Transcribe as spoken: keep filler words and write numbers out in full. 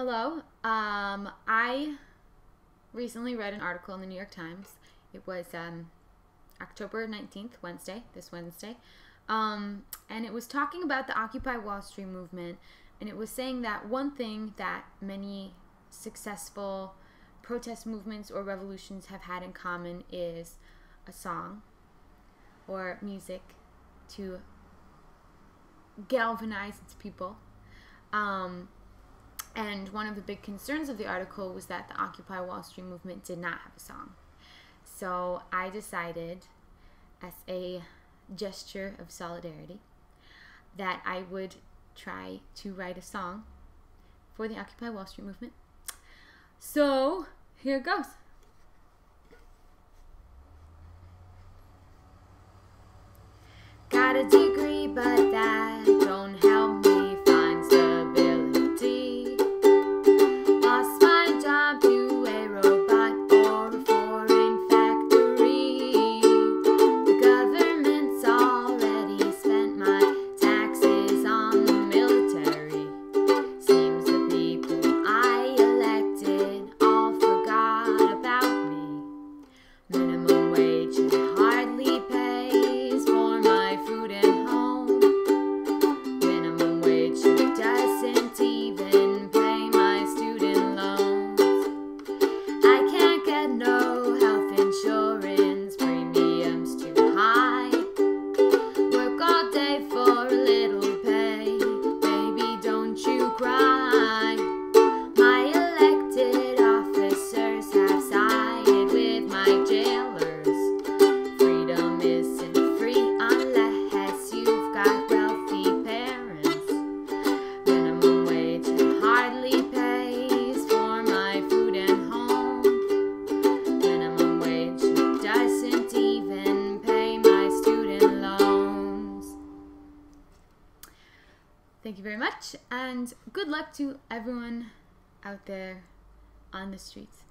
Hello. Um, I recently read an article in the New York Times. It was um, October nineteenth, Wednesday, this Wednesday. Um, and it was talking about the Occupy Wall Street movement. And it was saying that one thing that many successful protest movements or revolutions have had in common is a song or music to galvanize its people. Um, and one of the big concerns of the article was that the Occupy Wall Street movement did not have a song. So I decided, as a gesture of solidarity, that I would try to write a song for the Occupy Wall Street movement. So here it goes. Got a degree, but that don't help me find stability. Lost my job to a robot or a foreign factory. The government's already spent my taxes on the military. Seems the people I elected all forgot about me. Minimum wage is hardly paid. Thank you very much, and good luck to everyone out there on the streets.